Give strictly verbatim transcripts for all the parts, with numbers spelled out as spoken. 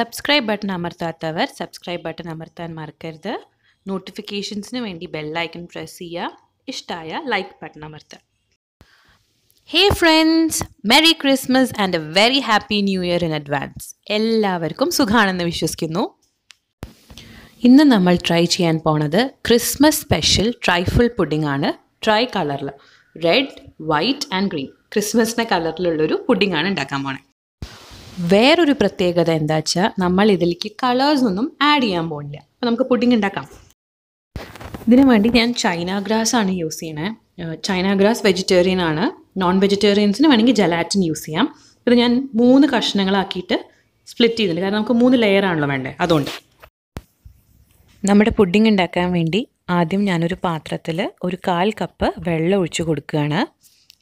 subscribe button amarthaathavar subscribe button amarthaan markkarada notifications nu vendi bell icon press iya ishtaya like button amartha. Hey friends, Merry Christmas and a very happy new year in advance. Ellavarkum sughanannu vishwasikkunnu. ഇന്ന് നമ്മൾ try ചെയ്യാൻ പോണത് Christmas special trifle pudding ആണ്. ട്രൈ കളറിൽ red white and green ക്രിസ്മസിൻ്റെ കളറിലുള്ളൊരു pudding ആണ് ഉണ്ടാക്കാൻ പോണത്. വേറൊരു പ്രത്യേകത എന്താ വെച്ചാൽ നമ്മൾ ഇതിലേക്ക് കളേഴ്സ് ഒന്നും ആഡ് ചെയ്യാൻ പോകില്ല. അപ്പോൾ നമുക്ക് പുഡിംഗ് ഉണ്ടാക്കാം. ഇതിനു വേണ്ടി ഞാൻ ചൈന ഗ്രാസ് ആണ് യൂസ് ചെയ്യണത്. ചൈന ഗ്രാസ് വെജിറ്റേറിയൻ ആണ്. നോൺ വെജിറ്റേറിയൻസിന് വേണമെങ്കിൽ ജലാറ്റിൻ യൂസ് ചെയ്യാം. ഇത് ഞാൻ മൂന്ന് കഷ്ണങ്ങളാക്കിയിട്ട് സ്പ്ലിറ്റ് ചെയ്തിട്ടുണ്ട്. കാരണം നമുക്ക് മൂന്ന് ലെയർ ആണല്ലോ വേണ്ടത്. അതുകൊണ്ട് നമ്മുടെ പുഡിംഗ് ഉണ്ടാക്കാൻ വേണ്ടി ആദ്യം ഞാനൊരു പാത്രത്തിൽ ഒരു കാൽ കപ്പ് വെള്ളം ഒഴിച്ച് കൊടുക്കുകയാണ്.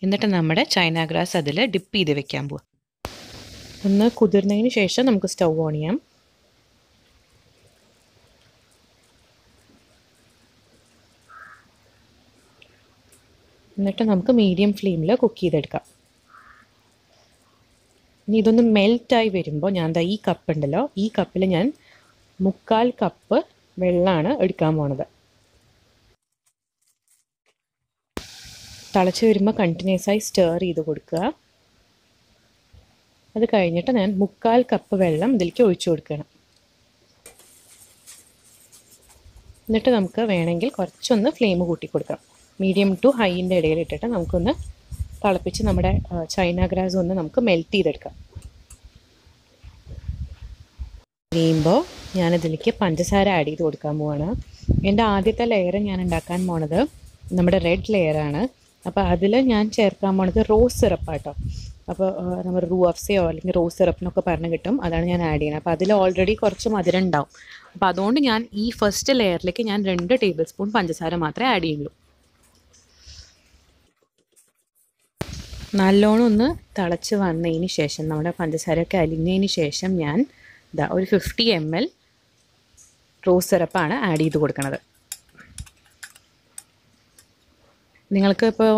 എന്നിട്ട് നമ്മുടെ ചൈന ഗ്രാസ് അതിൽ ഡിപ്പ് ചെയ്ത് വെക്കാൻ പോവാം. ഒന്ന് കുതിർന്നതിന് ശേഷം നമുക്ക് സ്റ്റൗ ഓൺ ചെയ്യാം. എന്നിട്ട് നമുക്ക് മീഡിയം ഫ്ലെയിമിൽ കുക്ക് ചെയ്തെടുക്കാം. ഇനി ഇതൊന്ന് മെൽറ്റായി വരുമ്പോൾ ഞാൻ ദാ ഈ കപ്പ് ഉണ്ടല്ലോ, ഈ കപ്പിൽ ഞാൻ മുക്കാൽ കപ്പ് വെള്ളമാണ് എടുക്കാൻ പോണത്. തിളച്ച് വരുമ്പോൾ കണ്ടിന്യൂസ് ആയി സ്റ്റെയർ ചെയ്ത് കൊടുക്കുക. അത് കഴിഞ്ഞിട്ട് ഞാൻ മുക്കാൽ കപ്പ് വെള്ളം ഇതിലേക്ക് ഒഴിച്ചു കൊടുക്കണം. എന്നിട്ട് നമുക്ക് വേണമെങ്കിൽ കുറച്ചൊന്ന് ഫ്ലെയിം കൂട്ടി കൊടുക്കാം. മീഡിയം ടു ഹൈൻ്റെ ഇടയിൽ ഇട്ടിട്ട് നമുക്കൊന്ന് തിളപ്പിച്ച് നമ്മുടെ ചൈന ഗ്രാസ് ഒന്ന് നമുക്ക് മെൽറ്റ് ചെയ്തെടുക്കാം. കഴിയുമ്പോൾ ഞാനിതിലേക്ക് പഞ്ചസാര ആഡ് ചെയ്ത് കൊടുക്കാൻ പോവാണ്. എൻ്റെ ആദ്യത്തെ ലെയർ ഞാൻ ഉണ്ടാക്കാൻ പോണത് നമ്മുടെ റെഡ് ലെയറാണ്. അപ്പോൾ അതിൽ ഞാൻ ചേർക്കാൻ പോണത് റോസ് സിറപ്പാട്ടോ. അപ്പോൾ നമ്മൾ റൂ അഫ്സയോ അല്ലെങ്കിൽ റോസ് സിറപ്പിനൊക്കെ പറഞ്ഞ് കിട്ടും. അതാണ് ഞാൻ ആഡ് ചെയ്യുന്നത്. അപ്പോൾ അതിൽ ഓൾറെഡി കുറച്ച് മധുരം ഉണ്ടാവും. അപ്പോൾ അതുകൊണ്ട് ഞാൻ ഈ ഫസ്റ്റ് ലെയറിലേക്ക് ഞാൻ രണ്ട് ടേബിൾ സ്പൂൺ പഞ്ചസാര മാത്രമേ ആഡ് ചെയ്യുള്ളൂ. നല്ലോണം ഒന്ന് തിളച്ച് വന്നതിന് ശേഷം നമ്മുടെ പഞ്ചസാരയൊക്കെ അലിഞ്ഞതിന് ശേഷം ഞാൻ ഇതാ ഒരു ഫിഫ്റ്റി എം എൽ റോസ് സിറപ്പാണ് ആഡ് ചെയ്ത് കൊടുക്കുന്നത്. നിങ്ങൾക്ക് ഇപ്പോൾ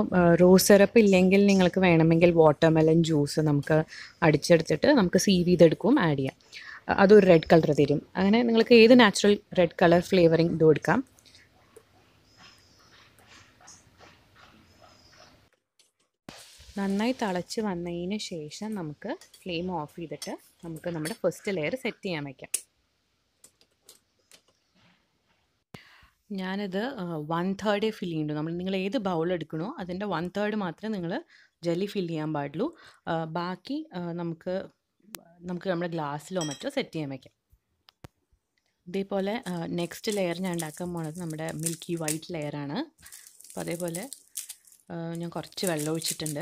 റോസ് സിറപ്പ് ഇല്ലെങ്കിൽ നിങ്ങൾക്ക് വേണമെങ്കിൽ വാട്ടർമെലൺ ജ്യൂസ് നമുക്ക് അടിച്ചെടുത്തിട്ട് നമുക്ക് സീവ് ചെയ്തെടുക്കും ആഡ് ചെയ്യാം. അതൊരു റെഡ് കളർ തരും. അങ്ങനെ നിങ്ങൾക്ക് ഏത് നാച്ചുറൽ റെഡ് കളർ ഫ്ലേവറിങ് ഇത് കൊടുക്കാം. നന്നായി തിളച്ച് വന്നതിന് ശേഷം നമുക്ക് ഫ്ലെയിം ഓഫ് ചെയ്തിട്ട് നമുക്ക് നമ്മുടെ ഫസ്റ്റ് ലെയർ സെറ്റ് ചെയ്യാൻ വയ്ക്കാം. ഞാനിത് വൺ തേർഡേ ഫില്ല് ചെയ്യുന്നുണ്ട്. നമ്മൾ നിങ്ങൾ ഏത് ബൗളെടുക്കണോ അതിൻ്റെ വൺ തേർഡ് മാത്രമേ നിങ്ങൾ ജെല്ലി ഫില്ല് ചെയ്യാൻ പാടുള്ളൂ. ബാക്കി നമുക്ക് നമുക്ക് നമ്മുടെ ഗ്ലാസ്സിലോ മറ്റോ സെറ്റ് ചെയ്യാൻ വയ്ക്കാം. ഇതേപോലെ നെക്സ്റ്റ് ലെയർ ഞാൻ ഉണ്ടാക്കാൻ പോണത് നമ്മുടെ മിൽക്കി വൈറ്റ് ലെയറാണ്. അപ്പോൾ അതേപോലെ ഞാൻ കുറച്ച് വെള്ളം ഒഴിച്ചിട്ടുണ്ട്.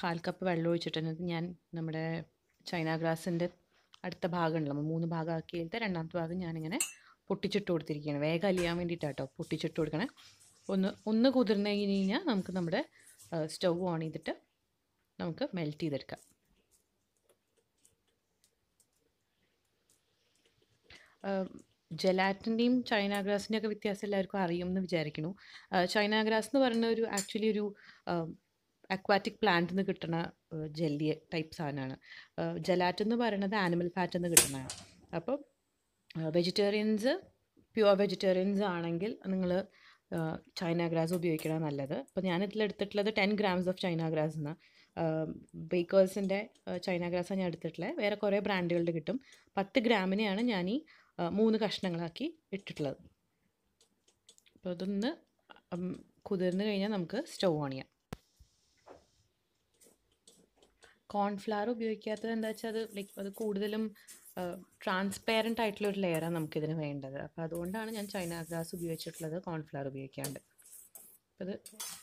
കാൽ കപ്പ് വെള്ളം ഒഴിച്ചിട്ടുണ്ട്. ഞാൻ നമ്മുടെ ചൈന ഗ്രാസിൻ്റെ അടുത്ത ഭാഗമുണ്ടല്ലോ, നമ്മൾ മൂന്ന് ഭാഗമാക്കി കഴിഞ്ഞിട്ട് രണ്ടാമത്തെ ഭാഗം ഞാനിങ്ങനെ പൊട്ടിച്ചിട്ട് കൊടുത്തിരിക്കുകയാണ്. വേഗം അലിയാൻ വേണ്ടിയിട്ടാട്ടോ പൊട്ടിച്ചിട്ട് കൊടുക്കണേ. ഒന്ന് ഒന്ന് കുതിർന്നു കഴിഞ്ഞാൽ നമുക്ക് നമ്മുടെ സ്റ്റൗ ഓൺ ചെയ്തിട്ട് നമുക്ക് മെൽറ്റ് ചെയ്തെടുക്കാം. ജലാറ്റിൻ്റെയും ചൈന ഗ്രാസിൻ്റെ ഒക്കെ വ്യത്യാസം എല്ലാവർക്കും അറിയുമെന്ന് വിചാരിക്കുന്നു. ചൈന ഗ്രാസ് എന്ന് പറയുന്ന ഒരു ആക്ച്വലി ഒരു അക്വാറ്റിക് പ്ലാന്റ് നിന്ന് കിട്ടുന്ന ജെല്ലി ടൈപ്പ് സാധനമാണ്. ജലാറ്റിൻ എന്ന് പറയുന്നത് ആനിമൽ ഫാറ്റിൽ നിന്ന് കിട്ടുന്നതാണ്. അപ്പോൾ വെജിറ്റേറിയൻസ് പ്യുവർ വെജിറ്റേറിയൻസ് ആണെങ്കിൽ നിങ്ങൾ ചൈന ഗ്രാസ് ഉപയോഗിക്കണം നല്ലത്. അപ്പോൾ ഞാനിതിലെടുത്തിട്ടുള്ളത് ten grams of China grass എന്നാണ്. ബേക്കേഴ്സിൻ്റെ ചൈന ഗ്രാസാണ് ഞാൻ എടുത്തിട്ടുള്ളത്. വേറെ കുറേ ബ്രാൻഡുകളുടെ കിട്ടും. പത്ത് ഗ്രാമിനെയാണ് ഞാൻ ഈ മൂന്ന് കഷ്ണങ്ങളാക്കി ഇട്ടിട്ടുള്ളത്. അപ്പോൾ അതൊന്ന് കുതിർന്ന് കഴിഞ്ഞാൽ നമുക്ക് സ്റ്റൗ ഓൺ ചെയ്യാം. കോൺഫ്ലവർ ഉപയോഗിക്കാത്തത് എന്താ വെച്ചാൽ അത് ലൈക്ക് അത് കൂടുതലും ട്രാൻസ്പെയറൻ്റ് ആയിട്ടുള്ളൊരു ലെയറാണ് നമുക്കിതിന് വേണ്ടത്. അപ്പോൾ അതുകൊണ്ടാണ് ഞാൻ ചൈന ഗ്രാസ് ഉപയോഗിച്ചിട്ടുള്ളത്, കോൺഫ്ലവർ ഉപയോഗിക്കാണ്ട്. അപ്പോൾ അത്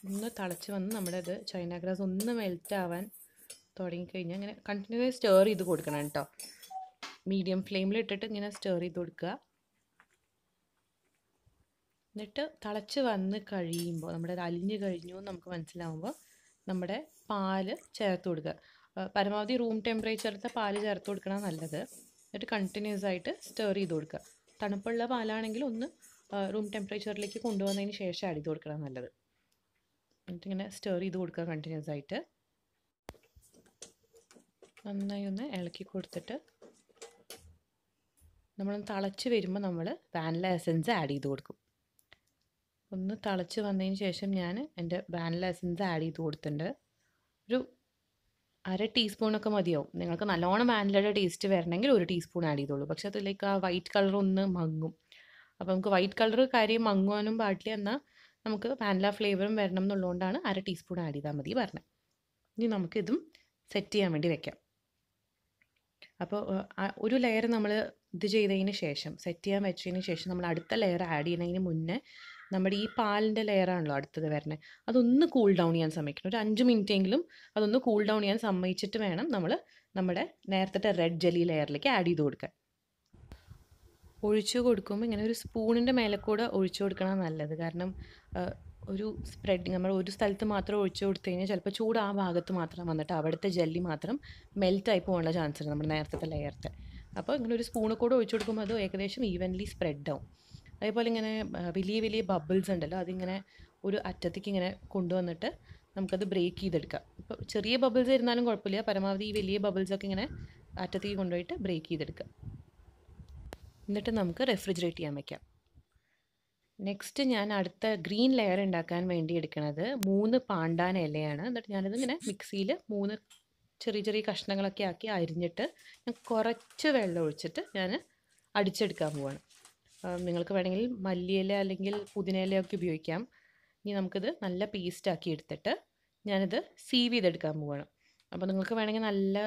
ഒന്ന് തിളച്ച് വന്ന് നമ്മുടെ അത് ചൈന ഗ്രാസ് ഒന്ന് മെൽറ്റ് ആവാൻ തുടങ്ങിക്കഴിഞ്ഞാൽ അങ്ങനെ കണ്ടിന്യൂസ് സ്റ്റെയർ ചെയ്ത് കൊടുക്കണം കേട്ടോ. മീഡിയം ഫ്ലെയിമിലിട്ടിട്ട് ഇങ്ങനെ സ്റ്റെയർ ചെയ്ത് കൊടുക്കുക. എന്നിട്ട് തിളച്ച് വന്ന് കഴിയുമ്പോൾ നമ്മുടെ അലിഞ്ഞ് കഴിഞ്ഞു എന്ന് നമുക്ക് മനസ്സിലാവുമ്പോൾ നമ്മുടെ പാല് ചേർത്ത് കൊടുക്കുക. പരമാവധി റൂം ടെമ്പറേച്ചറിലത്തെ പാല് ചേർത്ത് കൊടുക്കണം നല്ലത്. എന്നിട്ട് കണ്ടിന്യൂസ് ആയിട്ട് സ്റ്റെയർ ചെയ്ത് കൊടുക്കുക. തണുപ്പുള്ള പാലാണെങ്കിൽ ഒന്ന് റൂം ടെമ്പറേച്ചറിലേക്ക് കൊണ്ടുവന്നതിന് ശേഷം ആഡ് ചെയ്ത് കൊടുക്കണം നല്ലത്. എന്നിട്ടിങ്ങനെ സ്റ്റെയർ ചെയ്ത് കൊടുക്കുക കണ്ടിന്യൂസ് ആയിട്ട്. നന്നായി ഒന്ന് ഇളക്കി കൊടുത്തിട്ട് നമ്മളൊന്ന് തിളച്ച് വരുമ്പോൾ നമ്മൾ വാനില എസൻസ് ആഡ് ചെയ്ത് കൊടുക്കും. ഒന്ന് തിളച്ച് വന്നതിന് ശേഷം ഞാൻ എൻ്റെ വാനില എസൻസ് ആഡ് ചെയ്ത് കൊടുത്തിട്ടുണ്ട്. ഒരു അര ടീസ്പൂണൊക്കെ മതിയാവും. നിങ്ങൾക്ക് നല്ലോണം വാനിലയുടെ ടേസ്റ്റ് വരണമെങ്കിൽ ഒരു ടീസ്പൂൺ ആഡ് ചെയ്തോളൂ. പക്ഷേ അതിലേക്ക് ആ വൈറ്റ് കളർ ഒന്ന് മങ്ങും. അപ്പോൾ നമുക്ക് വൈറ്റ് കളർ കാര്യം മങ്ങുവാനും പാടില്ല, എന്നാൽ നമുക്ക് വാനില ഫ്ലേവറും വരണം എന്നുള്ളതുകൊണ്ടാണ് അര ടീസ്പൂൺ ആഡ് ചെയ്താൽ മതി പറഞ്ഞത്. ഇനി നമുക്കിതും സെറ്റ് ചെയ്യാൻ വേണ്ടി വെക്കാം. അപ്പോൾ ഒരു ലെയർ നമ്മൾ ഇത് ചെയ്തതിന് ശേഷം സെറ്റ് ചെയ്യാൻ വെച്ചതിന് ശേഷം നമ്മൾ അടുത്ത ലെയർ ആഡ് ചെയ്യുന്നതിന് മുന്നേ നമ്മുടെ ഈ പാലിൻ്റെ ലെയറാണല്ലോ അടുത്തത് വരുന്നത്, അതൊന്ന് കൂൾ ഡൗൺ ചെയ്യാൻ സമ്മതിക്കണം. ഒരു അഞ്ച് മിനിറ്റ് എങ്കിലും അതൊന്ന് കൂൾ ഡൗൺ ചെയ്യാൻ സമ്മതിച്ചിട്ട് വേണം നമ്മൾ നമ്മുടെ നേരത്തെ റെഡ് ജെല്ലി ലെയറിലേക്ക് ആഡ് ചെയ്ത് കൊടുക്കാൻ. ഒഴിച്ചു കൊടുക്കുമ്പോൾ ഇങ്ങനെ ഒരു സ്പൂണിൻ്റെ മേലെ കൂടെ ഒഴിച്ചു കൊടുക്കണം നല്ലത്. കാരണം ഒരു സ്പ്രെഡ് നമ്മൾ ഒരു സ്ഥലത്ത് മാത്രം ഒഴിച്ചു കൊടുത്തു കഴിഞ്ഞാൽ ചിലപ്പോൾ ചൂട് ആ ഭാഗത്ത് മാത്രം വന്നിട്ട് അവിടുത്തെ ജെല്ലി മാത്രം മെൽറ്റായി പോകാനുള്ള ചാൻസ് ഉണ്ട് നമ്മുടെ നേരത്തെ ലെയറിൽ. അപ്പോൾ ഇങ്ങനെ ഒരു സ്പൂണ് കൂടെ ഒഴിച്ചു കൊടുക്കുമ്പോൾ അത് ഏകദേശം ഈവൻലി സ്പ്രെഡാവും. അതേപോലെ ഇങ്ങനെ വലിയ വലിയ ബബിൾസ് ഉണ്ടല്ലോ, അതിങ്ങനെ ഒരു അറ്റത്തേക്ക് ഇങ്ങനെ കൊണ്ടുവന്നിട്ട് നമുക്കത് ബ്രേക്ക് ചെയ്തെടുക്കാം. ഇപ്പോൾ ചെറിയ ബബിൾസ് ഇരുന്നാലും കുഴപ്പമില്ല, പരമാവധി ഈ വലിയ ബബിൾസൊക്കെ ഇങ്ങനെ അറ്റത്തേക്ക് കൊണ്ടുപോയിട്ട് ബ്രേക്ക് ചെയ്തെടുക്കാം. എന്നിട്ട് നമുക്ക് റെഫ്രിജറേറ്റ് ചെയ്യാൻ വയ്ക്കാം. നെക്സ്റ്റ് ഞാൻ അടുത്ത ഗ്രീൻ ലെയർ ഉണ്ടാക്കാൻ വേണ്ടി എടുക്കുന്നത് മൂന്ന് പാണ്ടാൻ ഇലയാണ്. എന്നിട്ട് ഞാനിത് ഇങ്ങനെ മിക്സിയിൽ മൂന്ന് ചെറിയ ചെറിയ കഷ്ണങ്ങളൊക്കെ ആക്കി അരിഞ്ഞിട്ട് ഞാൻ കുറച്ച് വെള്ളം ഒഴിച്ചിട്ട് ഞാൻ അടിച്ചെടുക്കാൻ പോവാണ്. നിങ്ങൾക്ക് വേണമെങ്കിൽ മല്ലിയില അല്ലെങ്കിൽ പുതിനയിലയൊക്കെ ഉപയോഗിക്കാം. ഇനി നമുക്കിത് നല്ല പേസ്റ്റാക്കി എടുത്തിട്ട് ഞാനിത് സീവ് ചെയ്തെടുക്കാൻ പോവാണ്. അപ്പോൾ നിങ്ങൾക്ക് വേണമെങ്കിൽ നല്ല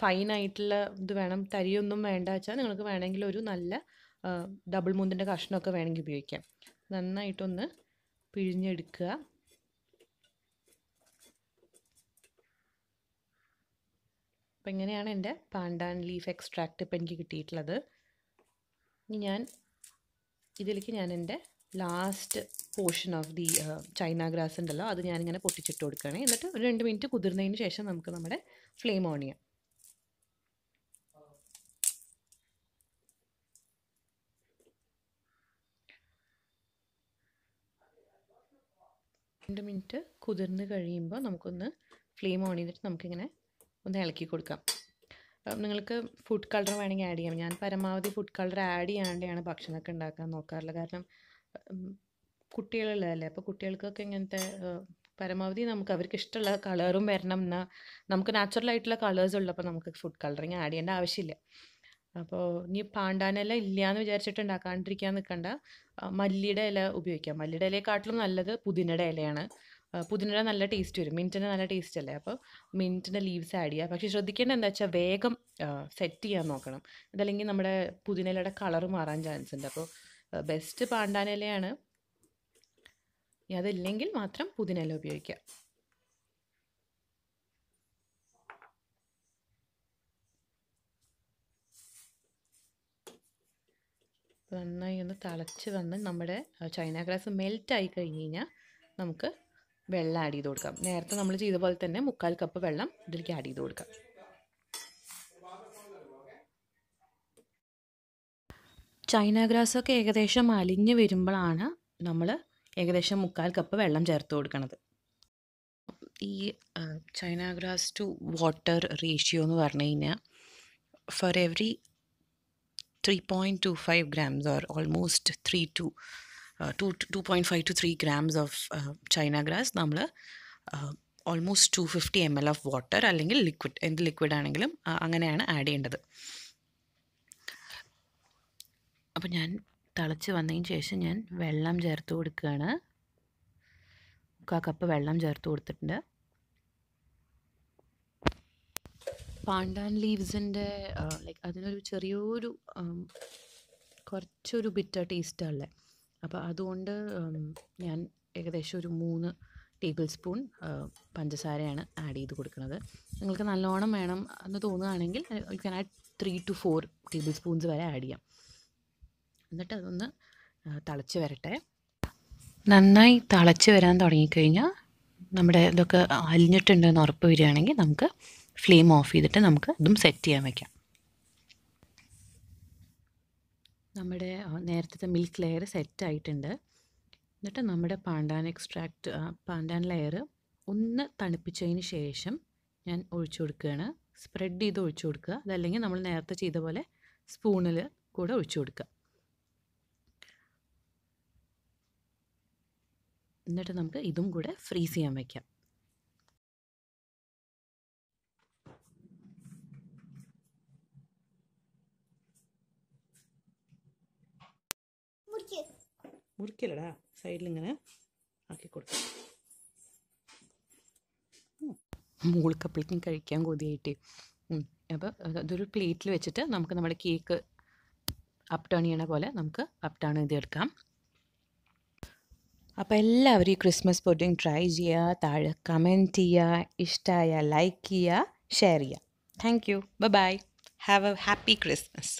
ഫൈനായിട്ടുള്ള ഇത് വേണം, തരിയൊന്നും വേണ്ട വെച്ചാൽ നിങ്ങൾക്ക് വേണമെങ്കിൽ ഒരു നല്ല ഡബിൾ മൂന്നിൻ്റെ കഷ്ണമൊക്കെ വേണമെങ്കിൽ ഉപയോഗിക്കാം. നന്നായിട്ടൊന്ന് പിഴിഞ്ഞെടുക്കുക. അപ്പം ഇങ്ങനെയാണ് എൻ്റെ പാൻഡാൻ ലീഫ് എക്സ്ട്രാക്റ്റ് ഇപ്പം എനിക്ക് കിട്ടിയിട്ടുള്ളത്. ഇനി ഞാൻ ഇതിലേക്ക് ഞാൻ എൻ്റെ last portion of the China grass ഉണ്ടല്ലോ, അത് ഞാനിങ്ങനെ പൊട്ടിച്ചിട്ട് കൊടുക്കുകയാണ്. എന്നിട്ട് ഒരു രണ്ട് മിനിറ്റ് കുതിർന്നതിന് ശേഷം നമുക്ക് നമ്മുടെ ഫ്ലെയിം ഓൺ ചെയ്യാം. രണ്ട് മിനിറ്റ് കുതിർന്ന് കഴിയുമ്പോൾ നമുക്കൊന്ന് ഫ്ലെയിം ഓൺ ചെയ്തിട്ട് നമുക്കിങ്ങനെ ഒന്ന് ഇളക്കി കൊടുക്കാം. നിങ്ങൾക്ക് ഫുഡ് കളർ വേണമെങ്കിൽ ആഡ് ചെയ്യാം. ഞാൻ പരമാവധി ഫുഡ് കളർ ആഡ് ചെയ്യാതെയാണ് ഭക്ഷണമൊക്കെ ഉണ്ടാക്കാൻ നോക്കാറുള്ളത്. കാരണം കുട്ടികളുള്ളതല്ലേ, അപ്പോൾ കുട്ടികൾക്കൊക്കെ ഇങ്ങനത്തെ പരമാവധി നമുക്ക് അവർക്ക് ഇഷ്ടമുള്ള കളറും വരണം. എന്നാൽ നമുക്ക് നാച്ചുറലായിട്ടുള്ള കളേഴ്സ് ഉള്ളപ്പോൾ നമുക്ക് ഫുഡ് കളറിങ് ആഡ് ചെയ്യേണ്ട ആവശ്യമില്ല. അപ്പോൾ ഇനി പാണ്ടാൻ ഇല ഇല്ലയെന്ന് വിചാരിച്ചിട്ട് ഉണ്ടാക്കാണ്ടിരിക്കാൻ നിൽക്കണ്ട. മല്ലിയുടെ ഇല ഉപയോഗിക്കാം. മല്ലിയുടെ ഇലയെക്കാട്ടിലും നല്ലത് പുതിനയുടെ ഇലയാണ്. പുതിനയുടെ നല്ല ടേസ്റ്റ് വരും, മിൻറ്റിൻ്റെ നല്ല ടേസ്റ്റ് അല്ലേ. അപ്പോൾ മിൻറ്റിൻ്റെ ലീവ്സ് ആഡ് ചെയ്യുക. പക്ഷേ ശ്രദ്ധിക്കേണ്ടത് എന്താ വെച്ചാൽ വേഗം സെറ്റ് ചെയ്യാൻ നോക്കണം, അതല്ലെങ്കിൽ നമ്മുടെ പുതിനയിലയുടെ കളർ മാറാൻ ചാൻസ് ഉണ്ട്. അപ്പോൾ ബെസ്റ്റ് പാണ്ടാൻ ഇലയാണ്, അതില്ലെങ്കിൽ മാത്രം പുതിനയില ഉപയോഗിക്കുക. നന്നായി ഒന്ന് തിളച്ച് വന്ന് നമ്മുടെ ചൈന ഗ്രാസ് മെൽറ്റായി കഴിഞ്ഞ് കഴിഞ്ഞാൽ നമുക്ക് വെള്ളം ആഡ് ചെയ്ത് കൊടുക്കാം. നേരത്തെ നമ്മൾ ചെയ്ത പോലെ തന്നെ മുക്കാൽ കപ്പ് വെള്ളം ഇതിലേക്ക് ആഡ് ചെയ്ത് കൊടുക്കാം. ചൈന ഗ്രാസൊക്കെ ഏകദേശം അലിഞ്ഞ് വരുമ്പോഴാണ് നമ്മൾ ഏകദേശം മുക്കാൽ കപ്പ് വെള്ളം ചേർത്ത് കൊടുക്കുന്നത്. ഈ China grass to water ratio എന്ന് പറഞ്ഞു കഴിഞ്ഞാൽ for every three point two five grams or almost three to two point five to three grams of uh, China grass, namla uh, almost two hundred fifty milliliters of water allengil liquid and liquid anengilum anganeyana add cheyendathu. Appo njan thalachu vannadinu shesham njan vellam cherthu kodukkana. one cup vellam cherthu koduthittunde. Pandan ലീവ്സിൻ്റെ like അതിനൊരു ചെറിയൊരു കുറച്ചൊരു bitter ടേസ്റ്റാണല്ലേ. അപ്പോൾ അതുകൊണ്ട് ഞാൻ ഏകദേശം ഒരു മൂന്ന് ടേബിൾ സ്പൂൺ പഞ്ചസാരയാണ് ആഡ് ചെയ്ത് കൊടുക്കുന്നത്. നിങ്ങൾക്ക് നല്ലോണം വേണം എന്ന് തോന്നുകയാണെങ്കിൽ you can add three to four tablespoons വരെ ആഡ് ചെയ്യാം. എന്നിട്ട് അതൊന്ന് തിളച്ച് വരട്ടെ. നന്നായി തിളച്ച് വരാൻ തുടങ്ങിക്കഴിഞ്ഞാൽ നമ്മുടെ ഇതൊക്കെ അലിഞ്ഞിട്ടുണ്ടെന്ന് ഉറപ്പ് വരികയാണെങ്കിൽ നമുക്ക് ഫ്ലെയിം ഓഫ് ചെയ്തിട്ട് നമുക്ക് ഇതും സെറ്റ് ചെയ്യാൻ വയ്ക്കാം. നമ്മുടെ നേരത്തെ മിൽക്ക് ലെയർ സെറ്റ് ആയിട്ടുണ്ട്. എന്നിട്ട് നമ്മുടെ പാൻഡാൻ എക്സ്ട്രാക്റ്റ് പാൻഡാൻ ലെയർ ഒന്ന് തണുപ്പിച്ചതിന് ശേഷം ഞാൻ ഒഴിച്ചു കൊടുക്കുകയാണ്. സ്പ്രെഡ് ചെയ്ത് ഒഴിച്ചു കൊടുക്കുക, അതല്ലെങ്കിൽ നമ്മൾ നേരത്തെ ചെയ്ത പോലെ സ്പൂണിൽ കൂടെ ഒഴിച്ചു കൊടുക്കുക. എന്നിട്ട് നമുക്ക് ഇതും കൂടെ ഫ്രീസ് ചെയ്യാൻ വയ്ക്കാം. മുറിക്കലടാ, സൈഡിൽ ഇങ്ങനെ ആക്കി കൊടുക്കാം. മൂൾക്കപ്പിളിക്കും കഴിക്കാൻ കൊതിയായിട്ട്. അപ്പോൾ അതൊരു പ്ലേറ്റിൽ വെച്ചിട്ട് നമുക്ക് നമ്മുടെ കേക്ക് അപ്ടേൺ ചെയ്യണ പോലെ നമുക്ക് അപ്ടേൺ ചെയ്തെടുക്കാം. അപ്പോൾ എല്ലാവരും ഈ ക്രിസ്മസ് പുഡിംഗ് ട്രൈ ചെയ്യുക, താഴെ കമൻറ്റ് ചെയ്യുക, ഇഷ്ടമായ ലൈക്ക് ചെയ്യുക, ഷെയർ ചെയ്യുക. Thank you, bye bye, have a happy Christmas.